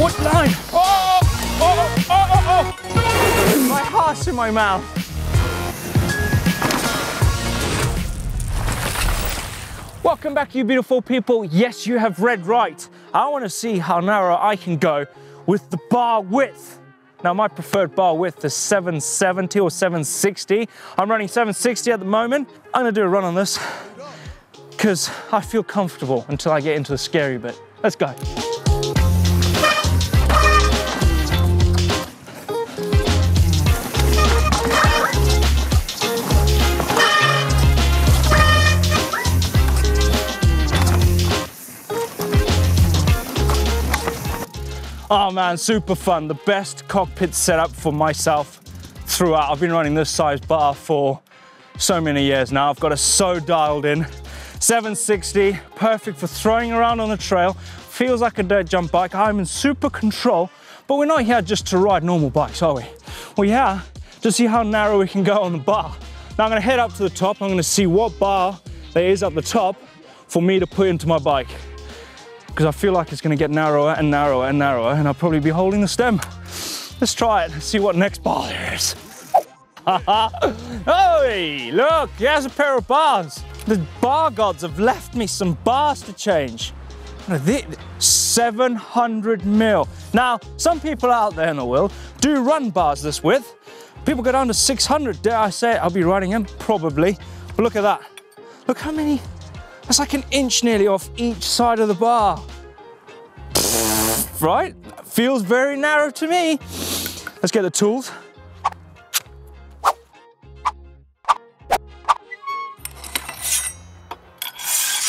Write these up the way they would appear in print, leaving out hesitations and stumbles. What line? Oh! Oh! Oh! Oh! Oh! My heart's in my mouth. Welcome back, you beautiful people. Yes, you have read right. I want to see how narrow I can go with the bar width. Now, my preferred bar width is 770 or 760. I'm running 760 at the moment. I'm gonna do a run on this because I feel comfortable until I get into the scary bit. Let's go. Oh man, super fun. The best cockpit setup for myself throughout. I've been running this size bar for so many years now. I've got it so dialed in. 760, perfect for throwing around on the trail. Feels like a dirt jump bike. I'm in super control, but we're not here just to ride normal bikes, are we? We're here to see how narrow we can go on the bar. Now I'm gonna head up to the top. I'm gonna see what bar there is at the top for me to put into my bike, because I feel like it's gonna get narrower and narrower and narrower, and I'll probably be holding the stem. Let's try it, see what next bar there is. Hey, look, here's a pair of bars. The bar gods have left me some bars to change. 700 mil. Now, some people out there in the world do run bars this width. People go down to 600, dare I say it, I'll be riding them, probably. But look at that, look how many. That's like an inch nearly off each side of the bar. Right? Feels very narrow to me. Let's get the tools.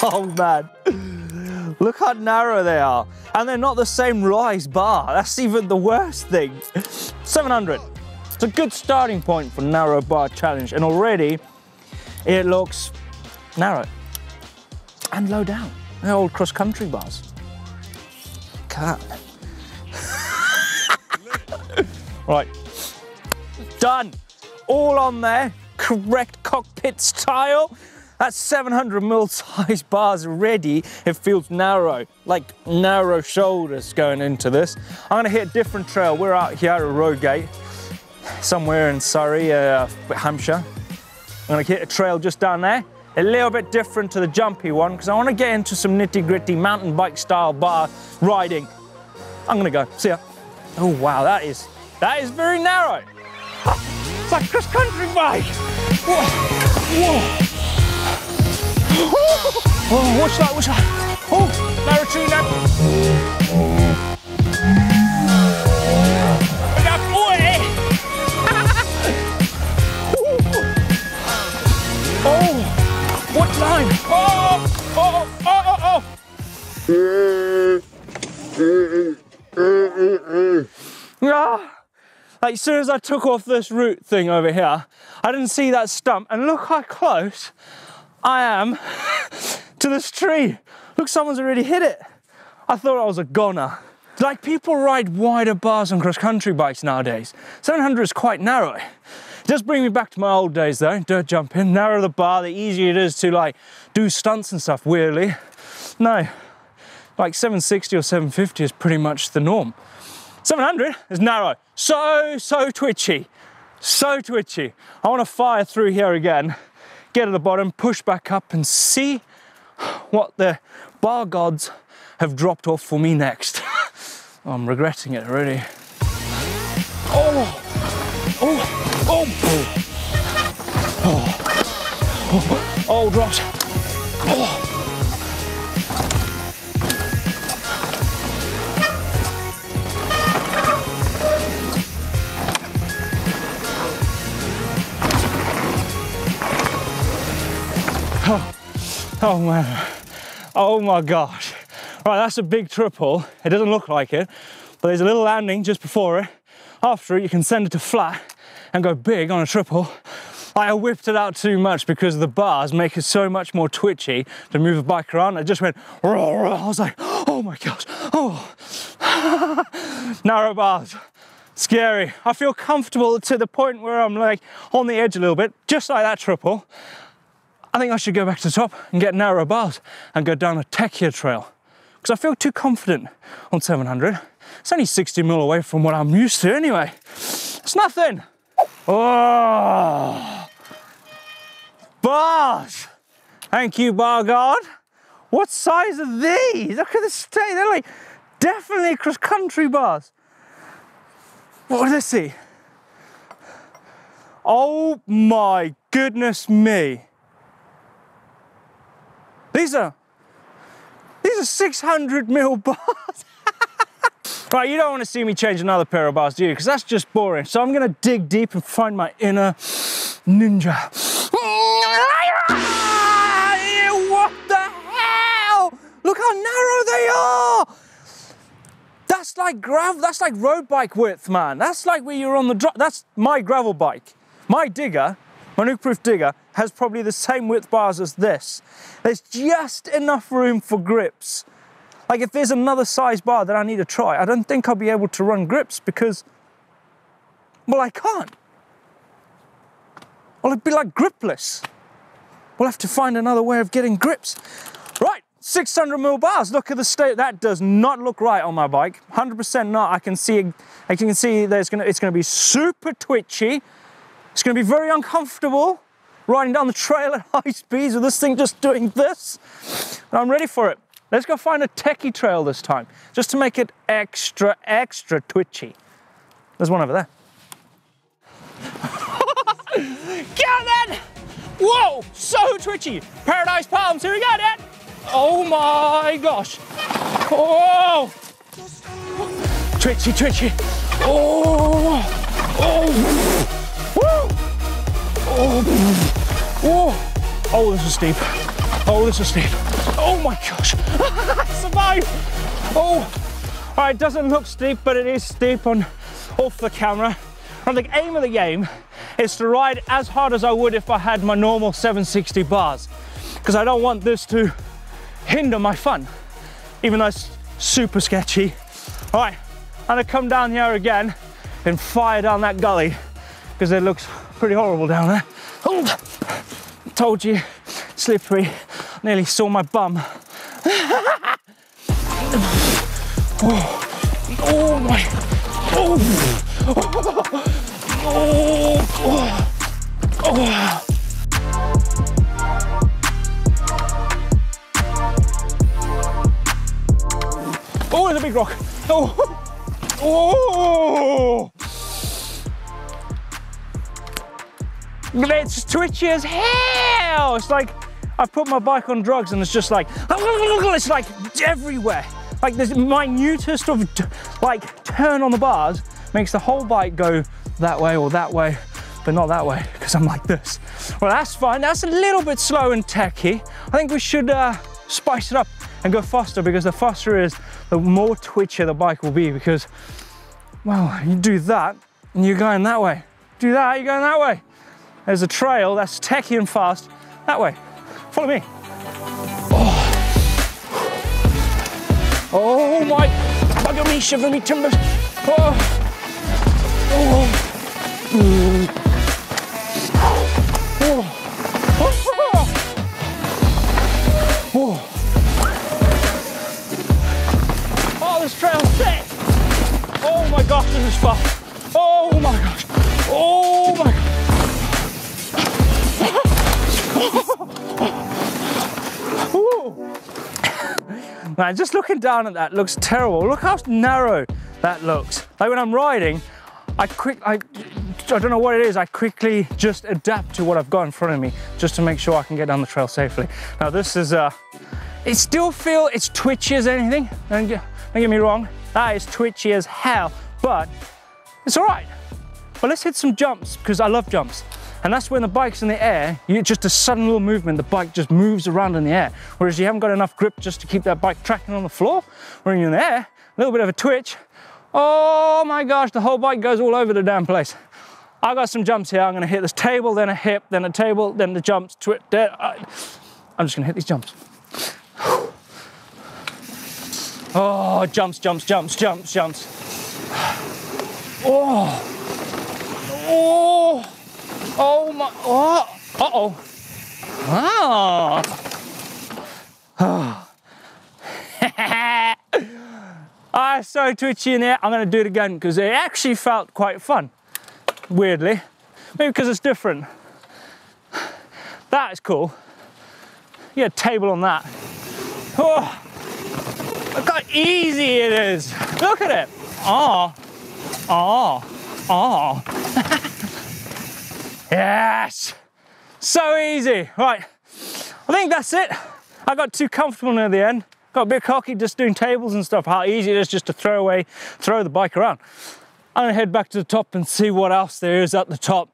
Oh man, look how narrow they are. And they're not the same rise bar. That's even the worst thing. 700. It's a good starting point for narrow bar challenge. And already it looks narrow. And low down. They're old cross-country bars. Cut. Right. Done. All on there. Correct cockpit style. That's 700 mil size bars already. It feels narrow, like narrow shoulders going into this. I'm gonna hit a different trail. We're out here at Rogate, somewhere in Surrey, Hampshire. I'm gonna hit a trail just down there. A little bit different to the jumpy one because I want to get into some nitty-gritty mountain bike style bar riding. I'm gonna go, see ya. Oh wow, that is very narrow. It's like cross country bike. Whoa, whoa. Oh, watch that, watch that. Oh, narrow too narrow. Oh. What line? Oh, oh, oh, oh, oh, oh. Like, as soon as I took off this root thing over here, I didn't see that stump, and look how close I am to this tree. Look, someone's already hit it. I thought I was a goner. Like, people ride wider bars on cross-country bikes nowadays. 700 is quite narrow. Just bring me back to my old days though, dirt jumping, narrow the bar, the easier it is to like do stunts and stuff weirdly. No, like 760 or 750 is pretty much the norm. 700 is narrow, so twitchy, so twitchy. I wanna fire through here again, get to the bottom, push back up and see what the bar gods have dropped off for me next. Oh, I'm regretting it already. Oh, oh. Oh. Oh. Oh, oh, drops. Oh. Oh, man. Oh, my gosh. Right, that's a big triple. It doesn't look like it, but there's a little landing just before it. After it, you can send it to flat and go big on a triple. I whipped it out too much because the bars make it so much more twitchy to move a bike around. I just went, raw, raw. I was like, oh my gosh, oh. Narrow bars, scary. I feel comfortable to the point where I'm like on the edge a little bit, just like that triple. I think I should go back to the top and get narrow bars and go down a techier trail because I feel too confident on 700. It's only 60 mil away from what I'm used to anyway. It's nothing. Oh, bars. Thank you, bar guard. What size are these? Look at the state. They're like definitely cross-country bars. What does this see? Oh my goodness me. These are 600 mil bars. Right, you don't want to see me change another pair of bars, do you? Because that's just boring. So I'm going to dig deep and find my inner ninja. What the hell? Look how narrow they are. That's like gravel, that's like road bike width, man. That's like where you're on the drop. That's my gravel bike. My digger, my nuke-proof digger, has probably the same width bars as this. There's just enough room for grips. Like if there's another size bar that I need to try, I don't think I'll be able to run grips because, well, I can't. Well, it'd be like gripless. We'll have to find another way of getting grips. Right, 600 mil bars, look at the state. That does not look right on my bike, 100% not. I can see it's gonna be super twitchy. It's gonna be very uncomfortable riding down the trail at high speeds with this thing just doing this. And I'm ready for it. Let's go find a techie trail this time, just to make it extra, extra twitchy. There's one over there. Get on then! Whoa, so twitchy. Paradise Palms, here we go, Dad. Oh my gosh. Oh! Twitchy, twitchy. Oh! Oh! Woo! Oh! Oh! Oh, this is steep. Oh, this is steep. Oh my gosh, I survived. Oh, all right, it doesn't look steep, but it is steep on off the camera. And the aim of the game is to ride as hard as I would if I had my normal 760 bars, because I don't want this to hinder my fun, even though it's super sketchy. All right, I'm gonna come down here again and fire down that gully, because it looks pretty horrible down there. Oh, told you, slippery. Nearly saw my bum. Oh my. Oh. Oh. Oh. Oh. Oh, there's a big rock. Oh. Oh. It's twitchy as hell. It's like I've put my bike on drugs and it's just like, it's like everywhere. Like the minutest of like turn on the bars makes the whole bike go that way or that way, but not that way because I'm like this. Well, that's fine. That's a little bit slow and techy. I think we should spice it up and go faster, because the faster it is, the more twitchy the bike will be, because, well, you do that and you're going that way. Do that, you're going that way. There's a trail that's techy and fast that way. Follow me. Oh, oh my, bugger me, shiver me timbers. Oh, oh, oh, oh, oh, oh, this trail's sick. Oh my gosh, this is fast. Oh my gosh, oh my gosh. Man, just looking down at that looks terrible. Look how narrow that looks. Like when I'm riding, I don't know what it is, I quickly just adapt to what I've got in front of me just to make sure I can get down the trail safely. Now this is, it still feels, it's twitchy as anything. Don't get me wrong, that is twitchy as hell, but it's all right. But let's hit some jumps, because I love jumps. And that's when the bike's in the air, you just a sudden little movement, the bike just moves around in the air. Whereas you haven't got enough grip just to keep that bike tracking on the floor. When you're in the air, a little bit of a twitch. Oh my gosh, the whole bike goes all over the damn place. I got some jumps here. I'm gonna hit this table, then a hip, then a table, then the jumps. I'm just gonna hit these jumps. Oh, jumps, jumps, jumps, jumps, jumps. Oh, oh. Oh my, oh, uh-oh. Ah. Oh. I Ah, so twitchy in there. I'm gonna do it again because it actually felt quite fun, weirdly. Maybe because it's different. That is cool. You get a table on that. Oh, look how easy it is. Look at it. Oh, oh, oh. Yes. So easy. Right, I think that's it. I got too comfortable near the end. Got a bit cocky just doing tables and stuff. How easy it is just to throw the bike around. I'm gonna head back to the top and see what else there is at the top.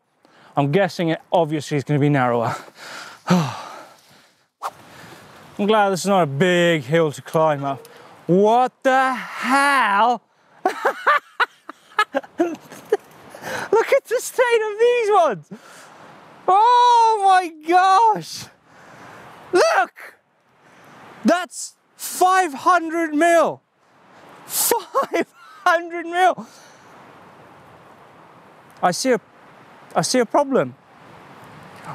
I'm guessing it obviously is gonna be narrower. I'm glad this is not a big hill to climb up. What the hell? Look at the state of these ones. Oh my gosh. Look, that's 500 mil. 500 mil. I see a problem.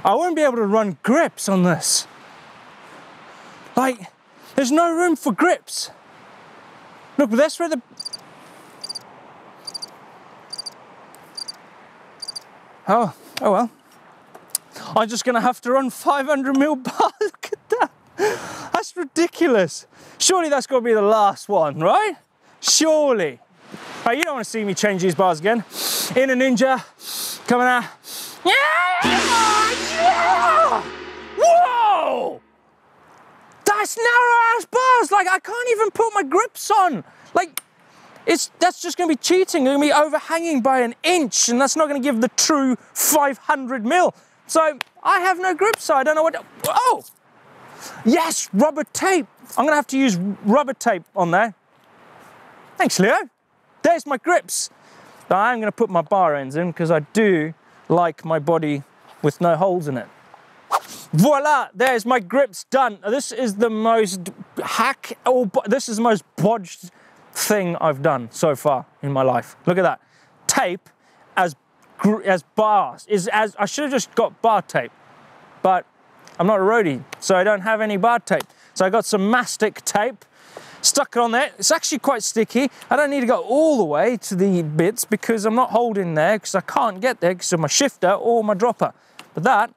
I won't be able to run grips on this. Like, there's no room for grips. Look, that's where the... Oh, oh well. I'm just gonna have to run 500 mil bars. Look at that. That's ridiculous. Surely that's gotta be the last one, right? Surely. Right, you don't wanna see me change these bars again. In a Ninja, coming out. Yeah! Yeah! Whoa! That's narrow ass bars. Like, I can't even put my grips on. Like, that's just gonna be cheating. It's gonna be overhanging by an inch, and that's not gonna give the true 500 mil. So I have no grip, so I don't know what to, oh! Yes, rubber tape. I'm gonna have to use rubber tape on there. Thanks, Leo. There's my grips. Now, I'm gonna put my bar ends in because I do like my body with no holes in it. Voila, there's my grips done. This is the most this is the most bodged thing I've done so far in my life. Look at that. Tape as bars I should have just got bar tape, but I'm not a roadie, so I don't have any bar tape. So I got some mastic tape, stuck it on there. It's actually quite sticky. I don't need to go all the way to the bits because I'm not holding there because I can't get there because of my shifter or my dropper. But that,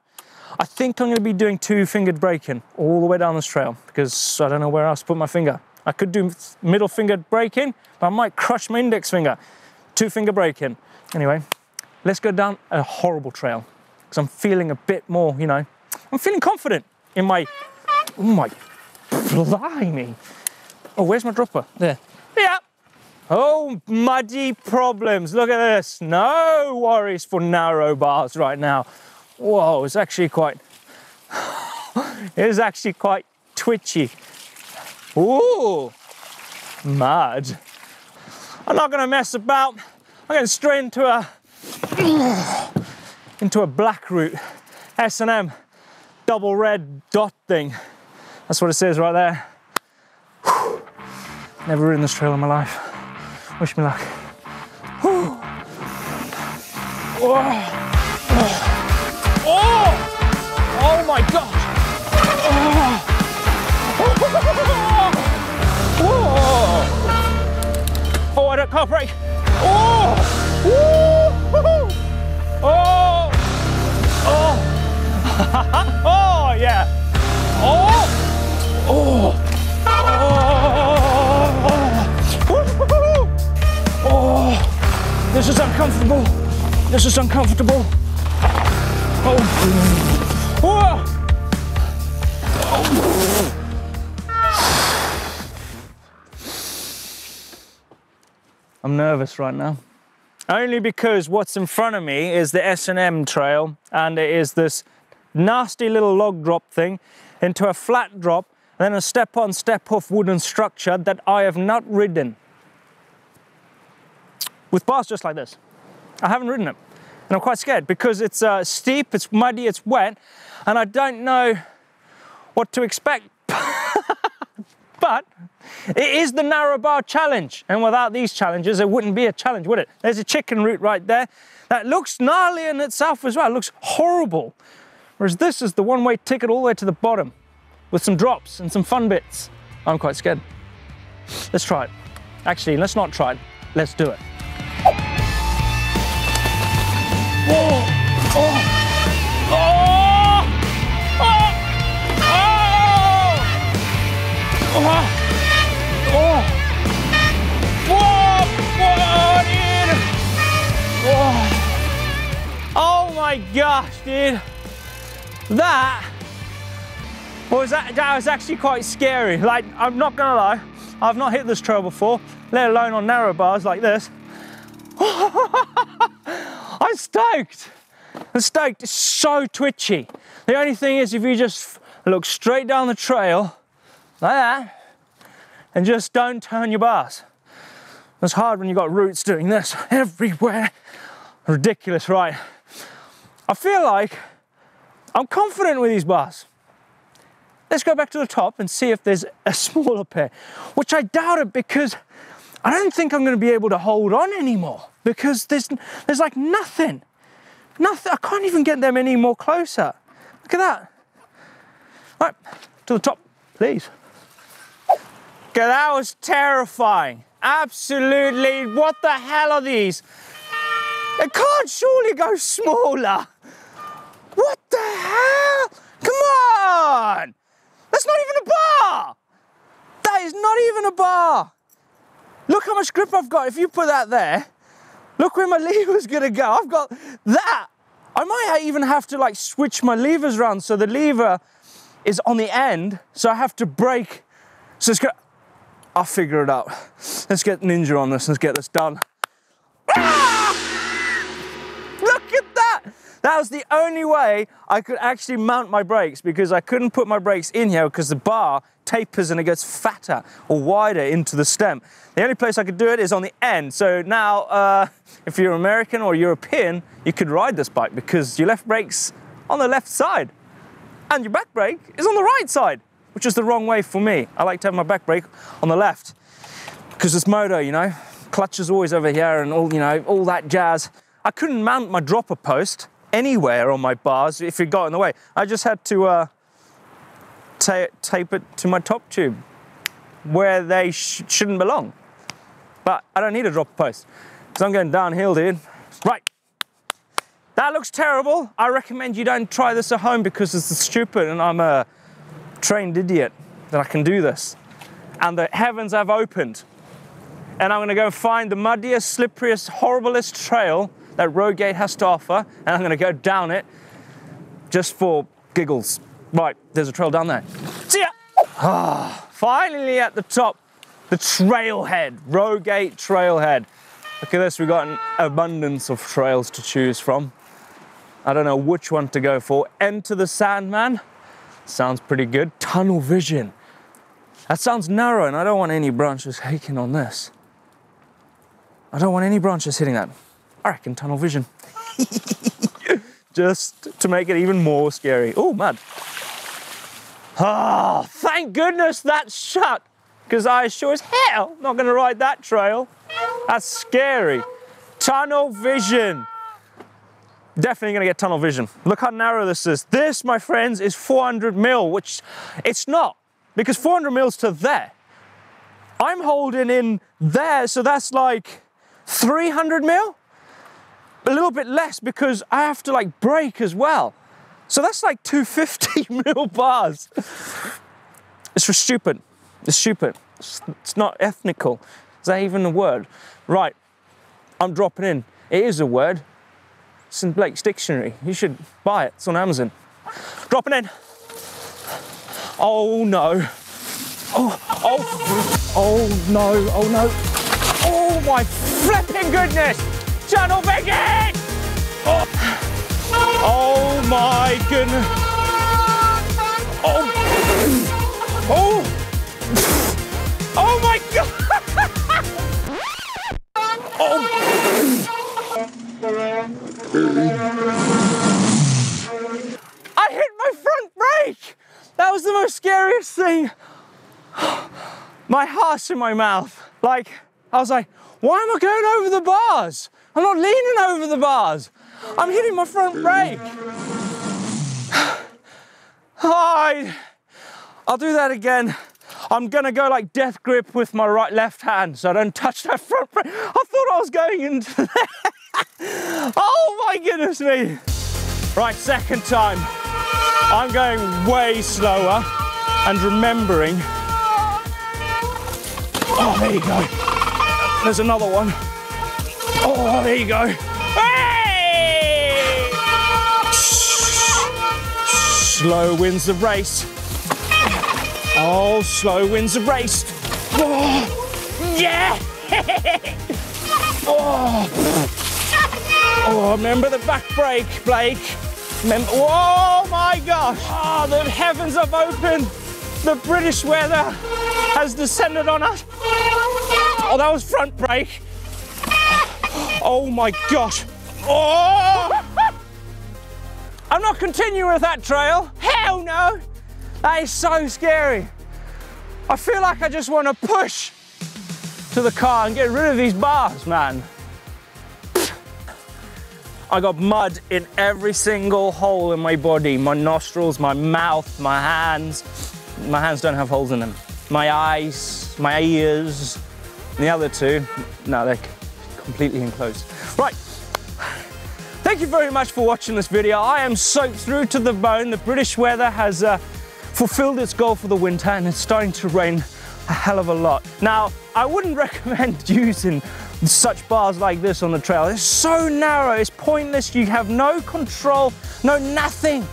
I think I'm gonna be doing two-fingered braking all the way down this trail because I don't know where else to put my finger. I could do middle-fingered braking, but I might crush my index finger. Two-finger braking. Anyway, let's go down a horrible trail because I'm feeling a bit more, you know, I'm feeling confident in my, oh my, blimey. Oh, where's my dropper? There. Yeah. Oh, muddy problems. Look at this. No worries for narrow bars right now. Whoa, it's actually quite, it is actually quite twitchy. Ooh, mud. I'm not gonna mess about. I'm going straight into a black route. S&M, double red dot thing. That's what it says right there. Whew. Never ridden this trail in my life. Wish me luck. Whew. Whoa. Oh! Oh my gosh! Oh! Oh, I don't can't brake! Oh! Woo! Oh! Oh! Oh yeah! Oh! Oh! Oh! Oh! This is uncomfortable! This is uncomfortable! Oh. Oh. I'm nervous right now. Only because what's in front of me is the S&M trail, and it is this nasty little log drop thing into a flat drop, and then a step on, step off wooden structure that I have not ridden. With bars just like this. I haven't ridden it. And I'm quite scared because it's steep, it's muddy, it's wet, and I don't know what to expect. But it is the narrow bar challenge, and without these challenges, it wouldn't be a challenge, would it? There's a chicken route right there that looks gnarly in itself as well. It looks horrible. Whereas this is the one-way ticket all the way to the bottom with some drops and some fun bits. I'm quite scared. Let's try it. Actually, let's not try it. Let's do it. Whoa. Oh. Oh. Oh. Oh. Oh. Whoa. Whoa, dude. Whoa. Oh my gosh, dude. That was actually quite scary. Like, I'm not gonna lie, I've not hit this trail before, let alone on narrow bars like this. I'm stoked. I'm stoked. It's so twitchy. The only thing is, if you just look straight down the trail like that and just don't turn your bars. It's hard when you've got roots doing this everywhere. Ridiculous, right? I feel like I'm confident with these bars. Let's go back to the top and see if there's a smaller pair, which I doubt it, because I don't think I'm gonna be able to hold on anymore, because there's like nothing. Nothing, I can't even get them any more closer. Look at that. Right, to the top, please. Okay, that was terrifying. Absolutely, what the hell are these? It can't surely go smaller. What the hell? Come on! That's not even a bar! That is not even a bar! Look how much grip I've got. If you put that there, look where my lever's gonna go. I've got that. I might even have to like switch my levers around so the lever is on the end, so I have to brake. So it's gonna, I'll figure it out. Let's get ninja on this, let's get this done. Ah! Look at that! That was the only way I could actually mount my brakes, because I couldn't put my brakes in here because the bar tapers and it gets fatter or wider into the stem. The only place I could do it is on the end. So now, if you're American or European, you could ride this bike because your left brake's on the left side and your back brake is on the right side, which is the wrong way for me. I like to have my back brake on the left because it's moto, you know, clutch is always over here and all, you know, all that jazz. I couldn't mount my dropper post anywhere on my bars if it got in the way. I just had to tape it to my top tube where they shouldn't belong. But I don't need a drop post because I'm going downhill, dude. Right, that looks terrible. I recommend you don't try this at home because it's stupid and I'm a trained idiot that I can do this. And the heavens have opened. And I'm gonna go find the muddiest, slipperiest, horriblest trail that Rogate has to offer, and I'm gonna go down it just for giggles. Right, there's a trail down there. See ya! Ah, finally at the top, the trailhead, Rogate trailhead. Look at this, we've got an abundance of trails to choose from. I don't know which one to go for. Enter the Sandman, sounds pretty good. Tunnel Vision, that sounds narrow, and I don't want any branches hiking on this. I don't want any branches hitting that. I reckon Tunnel Vision. Just to make it even more scary. Oh, mud. Oh, thank goodness that's shut, because I sure as hell not gonna ride that trail. That's scary. Tunnel Vision. Definitely gonna get Tunnel Vision. Look how narrow this is. This, my friends, is 400 mil, which it's not, because 400 mil's to there. I'm holding in there, so that's like 300 mil? A little bit less because I have to like brake as well. So that's like 250 mil bars. It's for stupid. It's stupid. It's not ethnical. Is that even a word? Right, I'm dropping in. It is a word. It's in Blake's dictionary. You should buy it. It's on Amazon. Dropping in. Oh no. Oh, oh, oh no, oh no. Oh my flipping goodness. Tunnel Vision! Oh. Oh my goodness! Oh! Oh! Oh my God! Oh! I hit my front brake! That was the most scariest thing. My heart's in my mouth. Like, I was like, why am I going over the bars? I'm not leaning over the bars. I'm hitting my front brake. I'll do that again. I'm gonna go like death grip with my right left hand so I don't touch that front brake. I thought I was going into there. Oh my goodness me. Right, second time. I'm going way slower and remembering. Oh, there you go. There's another one. Oh, there you go. Hey! Slow wins the race. Oh, slow wins the race. Oh, yeah! Oh. Oh, remember the back brake, Blake. Remember, oh my gosh. Oh, the heavens have opened. The British weather has descended on us. Oh, that was front brake. Oh my gosh. Oh! I'm not continuing with that trail. Hell no. That is so scary. I feel like I just want to push to the car and get rid of these bars, man. I got mud in every single hole in my body. My nostrils, my mouth, my hands. My hands don't have holes in them. My eyes, my ears, and the other two, no, they're completely enclosed. Right. Thank you very much for watching this video. I am soaked through to the bone. The British weather has fulfilled its goal for the winter, and it's starting to rain a hell of a lot. Now, I wouldn't recommend using such bars like this on the trail. It's so narrow, it's pointless. You have no control, no nothing.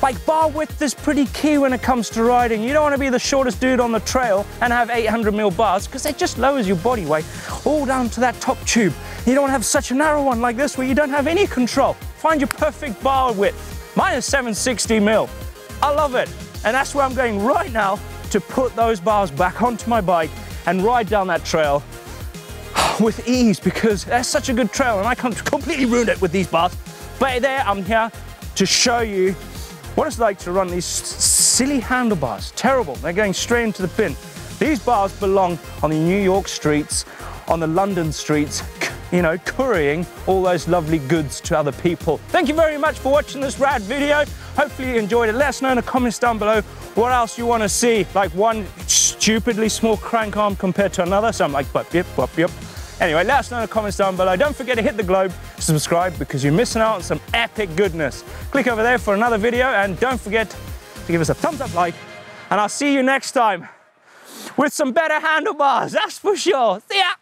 Like, bar width is pretty key when it comes to riding. You don't want to be the shortest dude on the trail and have 800 mil bars, because it just lowers your body weight all down to that top tube. You don't want to have such a narrow one like this where you don't have any control. Find your perfect bar width. Mine is 760 mil. I love it. And that's where I'm going right now to put those bars back onto my bike and ride down that trail with ease, because that's such a good trail and I completely ruined it with these bars. But there, I'm here to show you what it's like to run these silly handlebars. Terrible, they're going straight into the bin. These bars belong on the New York streets, on the London streets, you know, couriering all those lovely goods to other people. Thank you very much for watching this rad video. Hopefully you enjoyed it. Let us know in the comments down below what else you want to see. Like one stupidly small crank arm compared to another. So I'm like, bop, yep. Anyway, let us know in the comments down below. Don't forget to hit the globe, subscribe, because you're missing out on some epic goodness. Click over there for another video, and don't forget to give us a thumbs up, like, and I'll see you next time with some better handlebars, that's for sure. See ya.